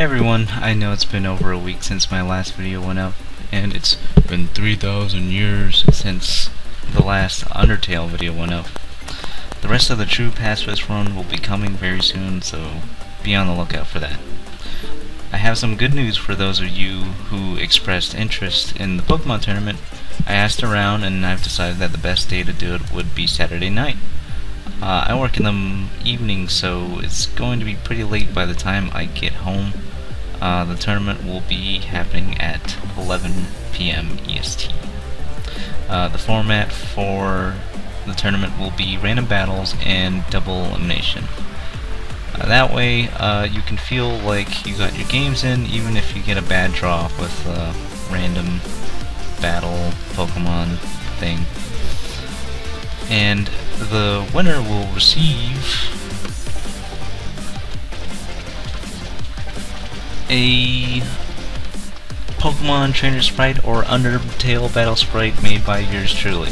Hey everyone, I know it's been over a week since my last video went up, and it's been 3,000 years since the last Undertale video went up. The rest of the true Pass-Fest run will be coming very soon, so be on the lookout for that. I have some good news for those of you who expressed interest in the Pokemon Tournament. I asked around and I've decided that the best day to do it would be Saturday night. I work in the evening, so it's going to be pretty late by the time I get home. The tournament will be happening at 11 PM EST. The format for the tournament will be random battles and double elimination. That way you can feel like you got your games in, even if you get a bad draw with a random battle Pokemon thing. And the winner will receive a Pokemon Trainer Sprite or Undertale Battle Sprite made by yours truly.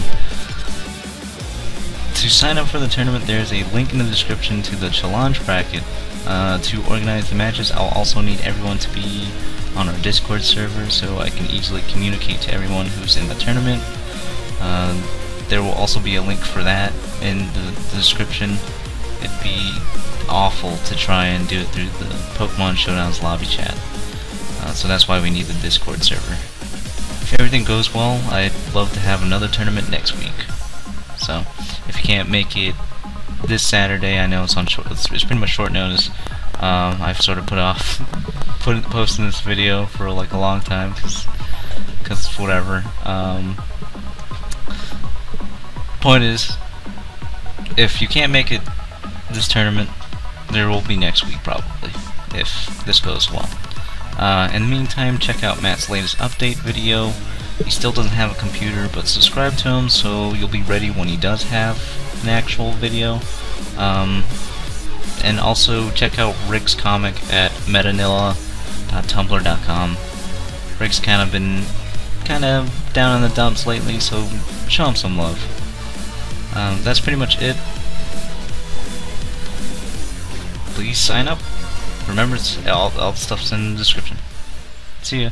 To sign up for the tournament, there is a link in the description to the challenge bracket. To organize the matches, I'll also need everyone to be on our Discord server so I can easily communicate to everyone who's in the tournament. There will also be a link for that in the description. It'd be awful to try and do it through the Pokemon Showdown's lobby chat. So that's why we need the Discord server. If everything goes well, I'd love to have another tournament next week. So, if you can't make it this Saturday, I know it's pretty much short notice. I've sort of posting this video for like a long time because whatever. Point is, if you can't make it this tournament, there will be next week probably, if this goes well. In the meantime, check out Matt's latest update video. He still doesn't have a computer, but subscribe to him so you'll be ready when he does have an actual video. And also check out Rick's comic at metanilla.tumblr.com. Rick's kind of down in the dumps lately, so show him some love. That's pretty much it. Please sign up. Remember, all the stuff's in the description. See ya.